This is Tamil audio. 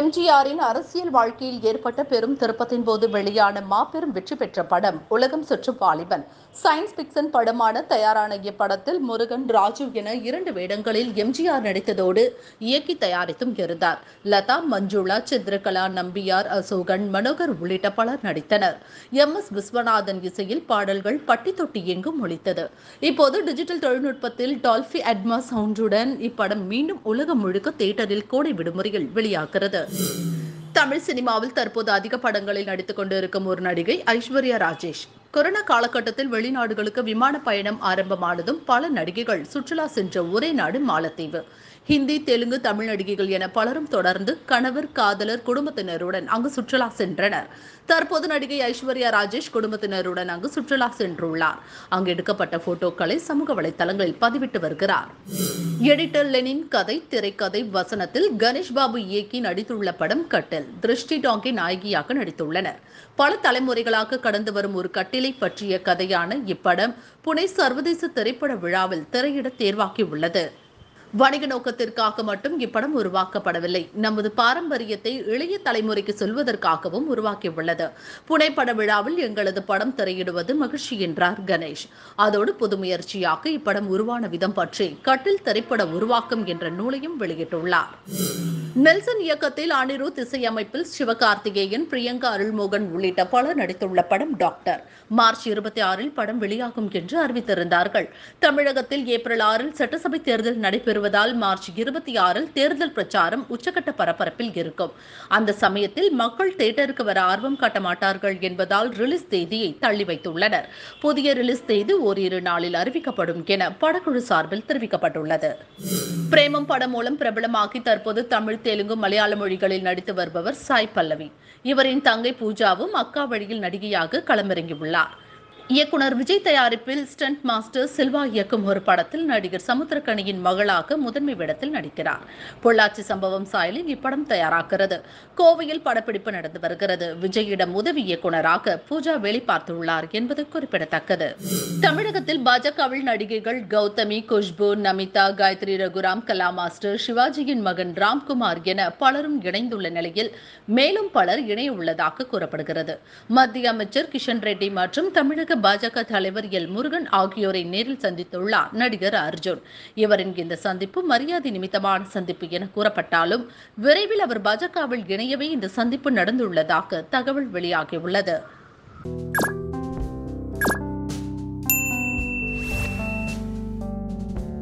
எம்ஜிஆரின் அரசியல் வாழ்க்கையில் ஏற்பட்ட பெரும் திருப்பத்தின் போது வெளியான மாபெரும் வெற்றி பெற்ற படம் உலகம் சுற்றும் வாலிபன். சயின்ஸ் பிக்சன் படமான தயாரான இப்படத்தில் முருகன், ராஜு என 2 வேடங்களில் எம்ஜிஆர் நடித்ததோடு இயக்கி தயாரித்தும் இருந்தார். லதா, மஞ்சுளா, சித்ரகலா, நம்பியார், அசோகன், மனோகர் உள்ளிட்ட பலர் நடித்தனர். MS விஸ்வநாதன் இசையில் பாடல்கள் பட்டி தொட்டி எங்கும் ஒலித்தது. இப்போது டிஜிட்டல் தொழில்நுட்பத்தில் டால்பி அட்மா சவுண்டுடன் இப்படம் மீண்டும் உலகம் முழுக்க தியேட்டரில் கோடை விடுமுறையில் வெளியாகிறது. தமிழ் சினிமாவில் தற்போது அதிக படங்களில் நடித்துக் கொண்டிருக்கும் ஒரு நடிகை ஐஸ்வர்யா ராஜேஷ். கொரோனா காலகட்டத்தில் வெளிநாடுகளுக்கு விமான பயணம் ஆரம்பமானதும் பல நடிகைகள் சுற்றுலா சென்ற ஒரே நாடு மாலத்தீவு. ஹிந்தி, தெலுங்கு, தமிழ் நடிகைகள் என பலரும் தொடர்ந்து கணவர், காதலர், குடும்பத்தினருடன் அங்கு சுற்றுலா சென்றனர். தற்போது நடிகை ஐஸ்வர்யா ராஜேஷ் குடும்பத்தினருடன் அங்கு சுற்றுலா சென்றுள்ளார். அங்கு எடுக்கப்பட்ட போட்டோக்களை சமூக வலைதளங்களில் பதிவிட்டு வருகிறார். எடிட்டர் லெனின் கதை, திரைக்கதை வசனத்தில் கணேஷ் பாபு இயக்கி நடித்துள்ள படம் கட்டில். திருஷ்டி டாங்கி நாயகியாக நடித்துள்ளனர். பல தலைமுறைகளாக கடந்து வரும் ஒரு கட்டிலை பற்றிய கதையான இப்படம் புனே சர்வதேச திரைப்பட விழாவில் திரையிட தேர்வாகியுள்ளது. வணிக நோக்கத்திற்காக மட்டும் இப்படம் உருவாக்கப்படவில்லை, நமது பாரம்பரியத்தை இளைய தலைமுறைக்கு சொல்வதற்காகவும் உருவாக்கியுள்ளது. புனே பட விழாவில் எங்களது படம் திரையிடுவது மகிழ்ச்சி என்றார் கணேஷ். அதோடு புது முயற்சியாக இப்படம் உருவான விதம் பற்றி கட்டில் திரைப்பட உருவாக்கம் என்ற நூலையும் வெளியிட்டுள்ளார். நெல்சன் இயக்கத்தில் அனிருத் இசையமைப்பில் சிவகார்த்திகேயன், பிரியங்கா அருள்மோகன் உள்ளிட்ட பலர் நடித்துள்ள படம் டாக்டர். மார்ச் 26 படம் வெளியாகும் என்று அறிவித்திருந்தார்கள். தமிழகத்தில் ஏப்ரல் 6 சட்டசபை தேர்தல் நடைபெறும் வருவதால் மார்ச் 26 தேர்தல் பிரச்சாரம் உச்சகட்ட பரபரப்பில் இருக்கும். அந்த சமயத்தில் மக்கள் தியேட்டருக்கு வர ஆர்வம் காட்ட மாட்டார்கள் என்பதால் ரிலீஸ் தேதியை தள்ளி வைத்துள்ளனர். புதிய ரிலீஸ் தேதி ஓரிரு நாளில் அறிவிக்கப்படும் என படக்குழு சார்பில் தெரிவிக்கப்பட்டுள்ளது. பிரேமம் படம் மூலம் பிரபலமாகி தற்போது தமிழ், தெலுங்கு, மலையாள மொழிகளில் நடித்து வருபவர் சாய் பல்லவி. இவரின் தங்கை பூஜாவும் அக்கா வழியில் நடிகையாக களமிறங்கியுள்ளார். இயக்குனர் விஜய் தயாரிப்பில் ஸ்டண்ட் மாஸ்டர் சில்வா இயக்கும் ஒரு படத்தில் நடிகர் சமுத்திரக்கணியின் மகளாக முதன்மை வேடத்தில் நடிக்கிறார். பொள்ளாச்சி சம்பவம் சாயலில் இப்படம் தயாராகிறது. கோவையில் படப்பிடிப்பு நடந்து வருகிறது. விஜயிடம் உதவி இயக்குநராக பூஜா வேலை பார்த்துள்ளார் என்பது குறிப்பிடத்தக்கது. தமிழகத்தில் பாஜகவில் நடிகைகள் கௌதமி, குஷ்பு, நமிதா, காயத்ரி ரகுராம், கலா மாஸ்டர், சிவாஜியின் மகன் ராம்குமார் என பலரும் இணைந்துள்ள நிலையில் மேலும் பலர் இணைய உள்ளதாக கூறப்படுகிறது. மத்திய அமைச்சர் கிஷன் ரெட்டி மற்றும் தமிழக பாஜக தலைவர் எல் முருகன் ஆகியோரை நேரில் சந்தித்துள்ளார் நடிகர் அர்ஜுன். இவரின் இந்த சந்திப்பு மரியாதை நிமித்தமான சந்திப்பு என கூறப்பட்டாலும் விரைவில் அவர் பாஜகவில் இணையவே இந்த சந்திப்பு நடந்துள்ளதாக தகவல் வெளியாகியுள்ளது.